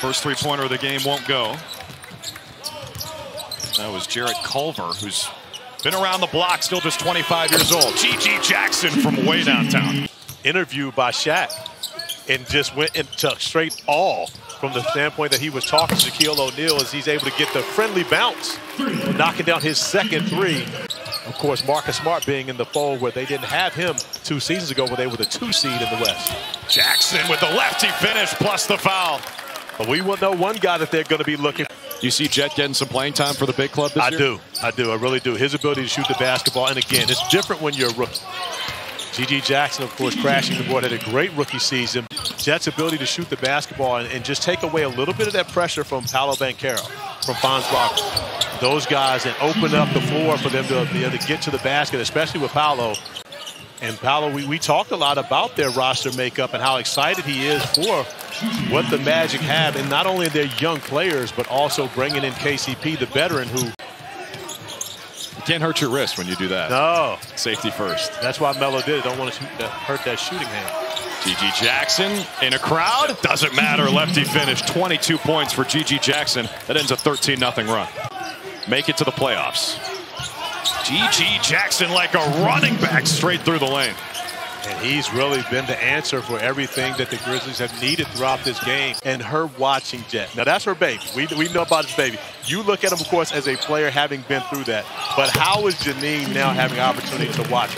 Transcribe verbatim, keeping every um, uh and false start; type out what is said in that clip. First three-pointer of the game won't go. That was Jarrett Culver, who's been around the block, still just twenty-five years old. G G Jackson from way downtown. Interview by Shaq, and just went and took straight all from the standpoint that he was talking to Shaquille O'Neal as he's able to get the friendly bounce, knocking down his second three. Of course, Marcus Smart being in the fold where they didn't have him two seasons ago where they were the two seed in the West. Jackson with the lefty finish plus the foul. But we will know one guy that they're going to be looking for. You see Jet getting some playing time for the big club this I year? I do. I do. I really do. His ability to shoot the basketball. And again, it's different when you're a rookie. G G Jackson, of course, crashing the board, had a great rookie season. Jet's ability to shoot the basketball and, and just take away a little bit of that pressure from Paolo Banchero, from Vonzbach, those guys, and open up the floor for them to be able to get to the basket, especially with Paolo. And Paolo, we, we talked a lot about their roster makeup and how excited he is for what the Magic have, and not only their young players, but also bringing in K C P, the veteran who... You can't hurt your wrist when you do that. No. Safety first. That's why Melo did it. Don't want to shoot that, hurt that shooting hand. G G Jackson in a crowd. Doesn't matter. Lefty finish. twenty-two points for G G Jackson. That ends a thirteen nothing run. Make it to the playoffs. G G Jackson like a running back straight through the lane. And he's really been the answer for everything that the Grizzlies have needed throughout this game. And her watching Jet. Now, that's her baby. We, we know about his baby. You look at him, of course, as a player having been through that. But how is Janine now having an opportunity to watch her?